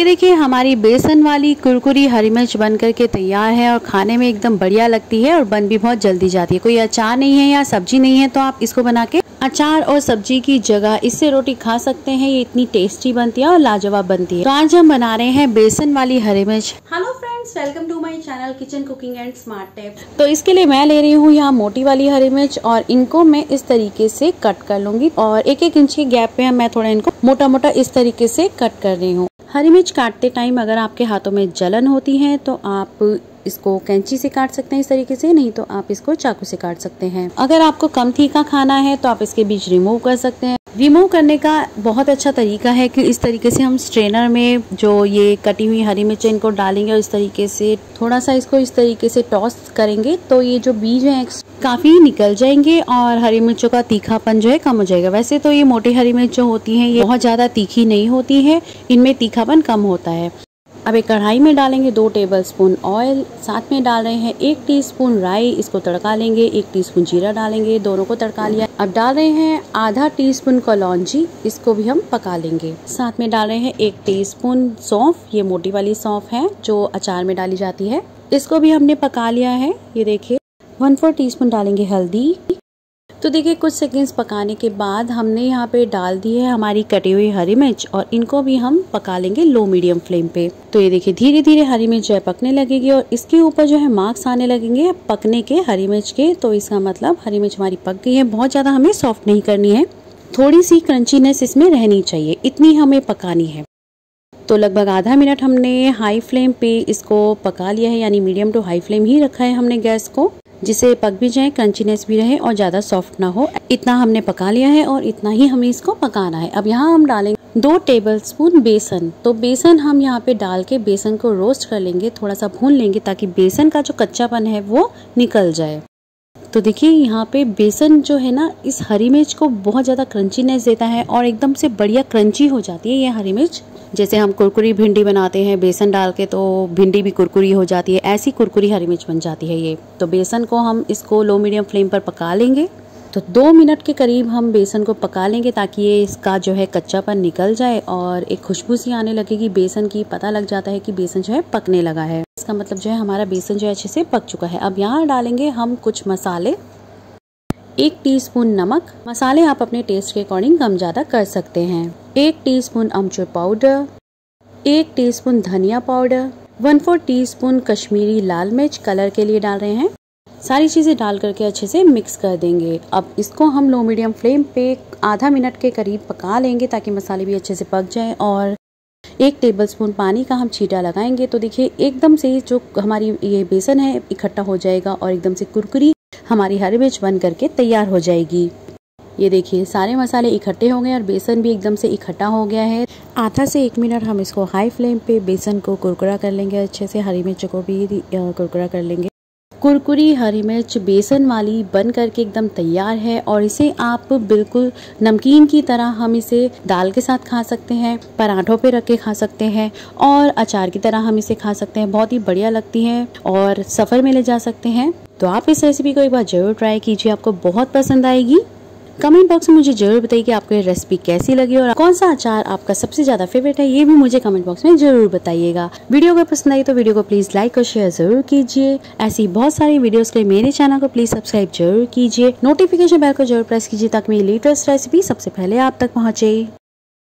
ये देखिए हमारी बेसन वाली कुरकुरी हरी मिर्च बन करके तैयार है और खाने में एकदम बढ़िया लगती है और बन भी बहुत जल्दी जाती है। कोई अचार नहीं है या सब्जी नहीं है तो आप इसको बना के अचार और सब्जी की जगह इससे रोटी खा सकते हैं। ये इतनी टेस्टी बनती है और लाजवाब बनती है। तो आज हम बना रहे हैं बेसन वाली हरी मिर्च। Hello friends, welcome to my channel kitchen cooking and smart tips. तो इसके लिए मैं ले रही हूँ यहाँ मोटी वाली हरी मिर्च और इनको मैं इस तरीके से कट कर लूंगी और एक एक इंच के गैप पे मैं थोड़ा इनको मोटा मोटा इस तरीके से कट कर रही हूँ। हरी मिर्च काटते टाइम अगर आपके हाथों में जलन होती है तो आप इसको कैंची से काट सकते हैं इस तरीके से, नहीं तो आप इसको चाकू से काट सकते हैं। अगर आपको कम तीखा खाना है तो आप इसके बीज रिमूव कर सकते हैं। रिमूव करने का बहुत अच्छा तरीका है कि इस तरीके से हम स्ट्रेनर में जो ये कटी हुई हरी मिर्च इनको डालेंगे और इस तरीके से थोड़ा सा इसको इस तरीके से टॉस करेंगे तो ये जो बीज है काफी निकल जाएंगे और हरी मिर्चों का तीखापन जो है कम हो जाएगा। वैसे तो ये मोटी हरी मिर्च जो होती है ये बहुत ज्यादा तीखी नहीं होती है, इनमें तीखापन कम होता है। अब एक कढ़ाई में डालेंगे 2 टेबलस्पून ऑयल, साथ में डाल रहे हैं 1 टीस्पून राई, इसको तड़का लेंगे। 1 टीस्पून जीरा डालेंगे, दोनों को तड़का लिया। अब डाल रहे हैं आधा टीस्पून कलौंजी, इसको भी हम पका लेंगे। साथ में डाल रहे हैं 1 टीस्पून सौंफ, ये मोटी वाली सौंफ है जो अचार में डाली जाती है, इसको भी हमने पका लिया है। ये देखिए 1/4 टीस्पून डालेंगे हल्दी। तो देखिए कुछ सेकंड्स पकाने के बाद हमने यहाँ पे डाल दी है हमारी कटी हुई हरी मिर्च और इनको भी हम पका लेंगे लो मीडियम फ्लेम पे। तो ये देखिए धीरे धीरे हरी मिर्च जो है पकने लगेगी और इसके ऊपर जो है मार्क्स आने लगेंगे पकने के हरी मिर्च के, तो इसका मतलब हरी मिर्च हमारी पक गई है। बहुत ज्यादा हमें सॉफ्ट नहीं करनी है, थोड़ी सी क्रंचीनेस इसमें रहनी चाहिए, इतनी हमें पकानी है। तो लगभग आधा मिनट हमने हाई फ्लेम पे इसको पका लिया है, यानी मीडियम टू हाई फ्लेम ही रखा है हमने गैस को, जिसे पक भी जाए, क्रंचीनेस भी रहे और ज़्यादा सॉफ्ट ना हो। इतना हमने पका लिया है और इतना ही हमें इसको पकाना है। अब यहाँ हम डालेंगे 2 टेबलस्पून बेसन। तो बेसन हम यहाँ पे डाल के बेसन को रोस्ट कर लेंगे, थोड़ा सा भून लेंगे ताकि बेसन का जो कच्चापन है वो निकल जाए। तो देखिए यहाँ पे बेसन जो है ना इस हरी मिर्च को बहुत ज़्यादा क्रंचीनेस देता है और एकदम से बढ़िया क्रंची हो जाती है ये हरी मिर्च। जैसे हम कुरकुरी भिंडी बनाते हैं बेसन डाल के तो भिंडी भी कुरकुरी हो जाती है, ऐसी कुरकुरी हरी मिर्च बन जाती है ये। तो बेसन को हम इसको लो मीडियम फ्लेम पर पका लेंगे। तो 2 मिनट के करीब हम बेसन को पका लेंगे ताकि ये इसका जो है कच्चापन निकल जाए और एक खुशबू सी आने लगेगी बेसन की, पता लग जाता है कि बेसन जो है पकने लगा है। इसका मतलब जो है हमारा बेसन जो है अच्छे से पक चुका है। अब यहाँ डालेंगे हम कुछ मसाले, 1 टीस्पून नमक, मसाले आप अपने टेस्ट के अकॉर्डिंग कम ज़्यादा कर सकते हैं, 1 टीस्पून अमचूर पाउडर, 1 टीस्पून धनिया पाउडर, 1/4 टीस्पून कश्मीरी लाल मिर्च कलर के लिए डाल रहे हैं। सारी चीज़ें डाल करके अच्छे से मिक्स कर देंगे। अब इसको हम लो मीडियम फ्लेम पे आधा मिनट के करीब पका लेंगे ताकि मसाले भी अच्छे से पक जाएं और 1 टेबलस्पून पानी का हम छींटा लगाएंगे। तो देखिए एकदम से जो हमारी ये बेसन है इकट्ठा हो जाएगा और एकदम से कुरकुरी हमारी हरी मिर्च बन करके तैयार हो जाएगी। ये देखिए सारे मसाले इकट्ठे हो गए और बेसन भी एकदम से इकट्ठा हो गया है। आधा से 1 मिनट हम इसको हाई फ्लेम पे बेसन को कुरकुरा कर लेंगे, अच्छे से हरी मिर्च को भी कुरकुरा कर लेंगे। कुरकुरी हरी मिर्च बेसन वाली बन करके एकदम तैयार है और इसे आप बिल्कुल नमकीन की तरह हम इसे दाल के साथ खा सकते हैं, पराठों पे रख के खा सकते हैं और अचार की तरह हम इसे खा सकते हैं। बहुत ही बढ़िया लगती है और सफ़र में ले जा सकते हैं। तो आप इस रेसिपी को एक बार ज़रूर ट्राई कीजिए, आपको बहुत पसंद आएगी। कमेंट बॉक्स में मुझे जरूर बताइए कि आपको ये रेसिपी कैसी लगी और कौन सा अचार आपका सबसे ज्यादा फेवरेट है, ये भी मुझे कमेंट बॉक्स में जरूर बताइएगा। वीडियो को पसंद आई तो वीडियो को प्लीज लाइक और शेयर जरूर कीजिए। ऐसी बहुत सारी वीडियोस के लिए मेरे चैनल को प्लीज सब्सक्राइब जरूर कीजिए, नोटिफिकेशन बेल को जरूर प्रेस कीजिए ताकि मेरी लेटेस्ट रेसिपी सबसे पहले आप तक पहुंचे।